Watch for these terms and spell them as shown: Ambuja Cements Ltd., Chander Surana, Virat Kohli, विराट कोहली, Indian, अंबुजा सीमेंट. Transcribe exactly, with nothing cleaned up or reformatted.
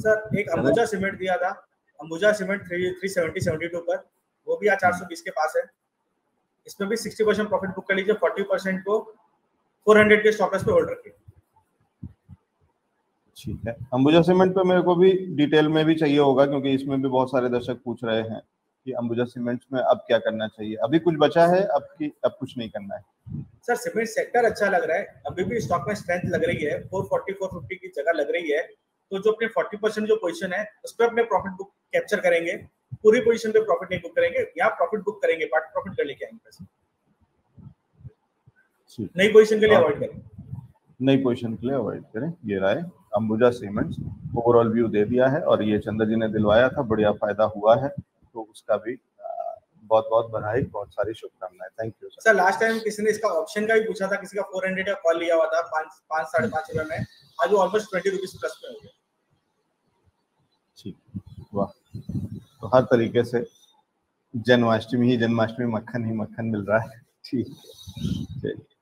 Sir एक अंबुजा सीमेंट दिया था, अंबुजा सीमेंट three three seventy seventy two पर, वो भी आज चार सौ बीस के पास है। इसमें भी सिक्सटी परसेंट प्रॉफिट बुक कर लीजिए, फोर्टी परसेंट को फोर हंड्रेड के स्टॉप लॉस पे होल्ड रखिए। ठीक है, अंबुजा सीमेंट पे मेरे को भी डिटेल में भी चाहिए होगा क्योंकि इसमें भी बहुत सारे दर्शक पूछ रहे हैं कि अंबुजा सीमेंट में अब क्या करना चाहिए। अभी कुछ बचा है, अब की अब कुछ नहीं करना है। सर सीमेंट सेक्टर अच्छा लग रहा है, अभी भी स्टॉक में स्ट्रेंथ लग रही है, फोर फोर्टी, फोर फिफ्टी की जगह लग रही है, तो जो अपने फोर्टी परसेंट जो पोजीशन है उस पर अपने प्रॉफिट बुक कैप्चर करेंगे, पूरी पोजीशन पे प्रॉफिट नहीं बुक करेंगे, यहाँ प्रॉफिट बुक करेंगे, पार्ट प्रॉफिट कर लेके आएंगे, नई पोजीशन के लिए अवॉइड करें, नई पोजीशन के लिए अवॉइड करें। ये राय अंबुजा सीमेंट्स ओवरऑल व्यू दे दिया है और ये चंद्र जी ने दिलवाया था, बढ़िया फायदा हुआ है, तो उसका भी बहुत बहुत बधाई, बहुत सारी शुभकामनाएं। Thank you sir. Last time किसी ने इसका ऑप्शन का भी पूछा था, किसी का फोर हंड्रेड का कॉल लिया हुआ था पाँच साढ़े पाँच रुपए में, आज वो ऑलमोस्ट ट्वेंटी रुपीस प्लस में हो गया। ठीक, वाह, तो हर तरीके से जन्माष्टमी ही जन्माष्टमी, मक्खन ही मक्खन मिल रहा है। ठीक है,